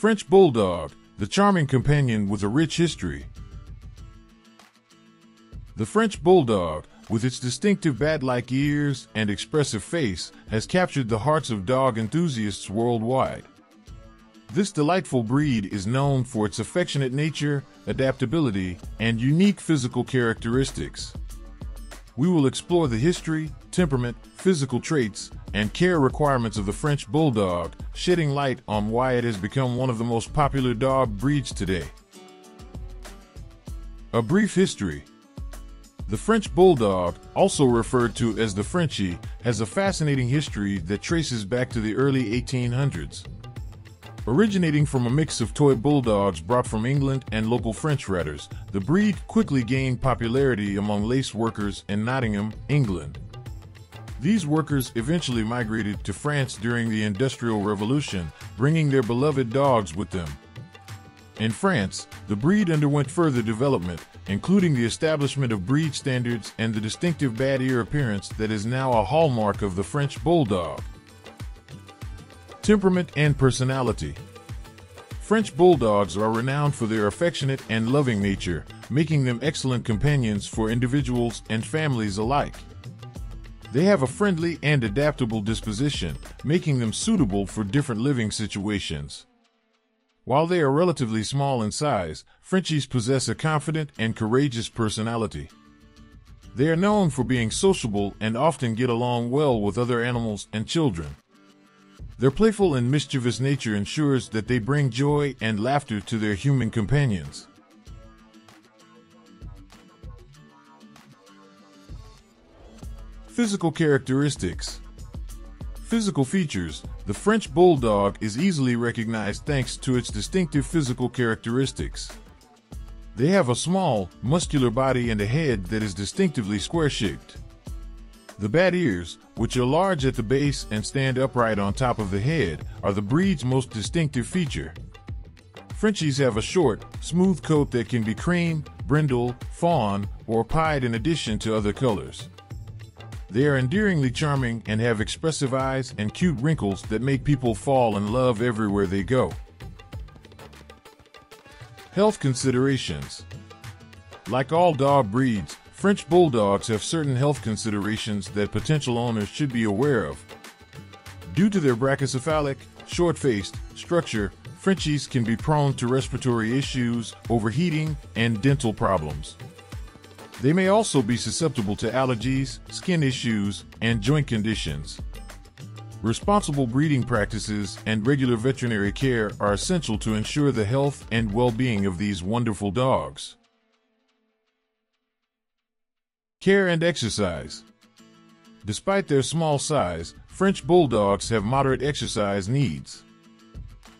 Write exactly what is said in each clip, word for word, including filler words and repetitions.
French Bulldog, the charming companion with a rich history. The French Bulldog, with its distinctive bat-like ears and expressive face, has captured the hearts of dog enthusiasts worldwide. This delightful breed is known for its affectionate nature, adaptability, and unique physical characteristics. We will explore the history, temperament, physical traits, and care requirements of the French Bulldog, shedding light on why it has become one of the most popular dog breeds today. A brief history. The French Bulldog, also referred to as the Frenchie, has a fascinating history that traces back to the early eighteen hundreds. Originating from a mix of toy bulldogs brought from England and local French ratters, the breed quickly gained popularity among lace workers in Nottingham, England. These workers eventually migrated to France during the Industrial Revolution, bringing their beloved dogs with them. In France, the breed underwent further development, including the establishment of breed standards and the distinctive bat ear appearance that is now a hallmark of the French Bulldog. Temperament and personality. French Bulldogs are renowned for their affectionate and loving nature, making them excellent companions for individuals and families alike. They have a friendly and adaptable disposition, making them suitable for different living situations. While they are relatively small in size, Frenchies possess a confident and courageous personality. They are known for being sociable and often get along well with other animals and children. Their playful and mischievous nature ensures that they bring joy and laughter to their human companions. Physical characteristics. Physical features. The French Bulldog is easily recognized thanks to its distinctive physical characteristics. They have a small, muscular body and a head that is distinctively square-shaped. The bat ears, which are large at the base and stand upright on top of the head, are the breed's most distinctive feature. Frenchies have a short, smooth coat that can be cream, brindle, fawn, or pied in addition to other colors. They are endearingly charming and have expressive eyes and cute wrinkles that make people fall in love everywhere they go. Health considerations. Like all dog breeds, French Bulldogs have certain health considerations that potential owners should be aware of. Due to their brachycephalic, short-faced structure, Frenchies can be prone to respiratory issues, overheating, and dental problems. They may also be susceptible to allergies, skin issues, and joint conditions. Responsible breeding practices and regular veterinary care are essential to ensure the health and well-being of these wonderful dogs. Care and exercise. Despite their small size, French Bulldogs have moderate exercise needs.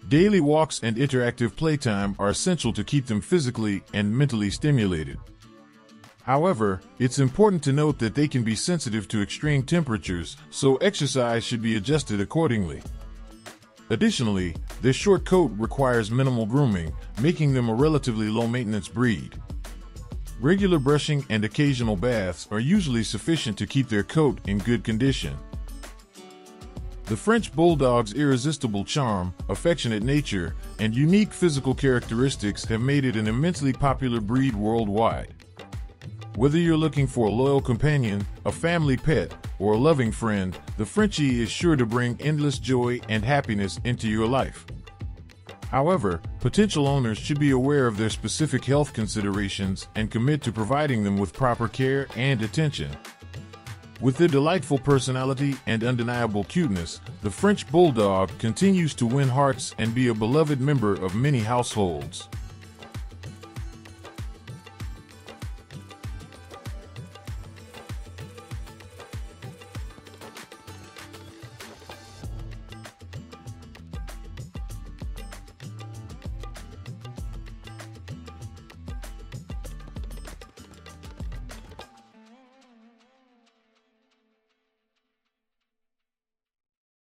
Daily walks and interactive playtime are essential to keep them physically and mentally stimulated. However, it's important to note that they can be sensitive to extreme temperatures, so exercise should be adjusted accordingly. Additionally, their short coat requires minimal grooming, making them a relatively low-maintenance breed. Regular brushing and occasional baths are usually sufficient to keep their coat in good condition. The French Bulldog's irresistible charm, affectionate nature, and unique physical characteristics have made it an immensely popular breed worldwide. Whether you're looking for a loyal companion, a family pet, or a loving friend, the Frenchie is sure to bring endless joy and happiness into your life. However, potential owners should be aware of their specific health considerations and commit to providing them with proper care and attention. With their delightful personality and undeniable cuteness, the French Bulldog continues to win hearts and be a beloved member of many households.